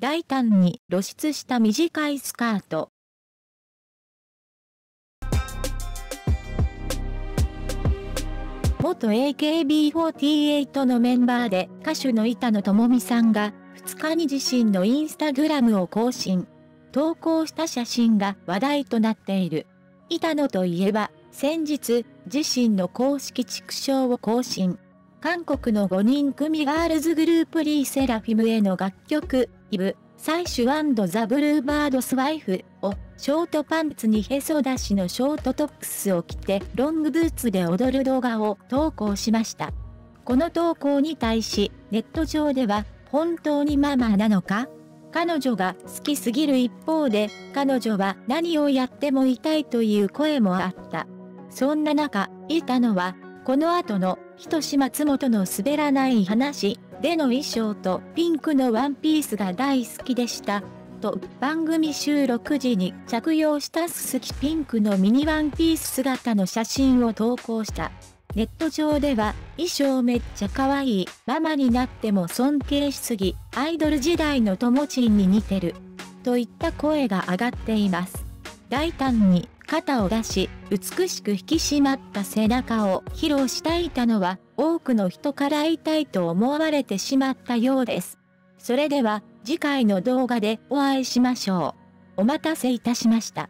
大胆に露出した短いスカート。元 AKB48 のメンバーで歌手の板野友美さんが2日に自身のインスタグラムを更新。投稿した写真が話題となっている。板野といえば先日自身の公式チクショーを更新。韓国の5人組ガールズグループリー・セラフィムへの楽曲「Eve」「最終&ザ・ブルーバードスワイフ」をショートパンツにへそ出しのショートトップスを着てロングブーツで踊る動画を投稿しました。この投稿に対しネット上では「本当にママなのか?」彼女が好きすぎる一方で彼女は何をやっても痛いという声もあった。そんな中、板野はこの後の仁松本の滑らない話での衣装とピンクのワンピースが大好きでしたと番組収録時に着用したすすきピンクのミニワンピース姿の写真を投稿した。ネット上では衣装めっちゃ可愛い、ママになっても尊敬しすぎ、アイドル時代のともちんに似てるといった声が上がっています。大胆に肩を出し、美しく引き締まった背中を披露した板野は、多くの人から痛いと思われてしまったようです。それでは、次回の動画でお会いしましょう。お待たせいたしました。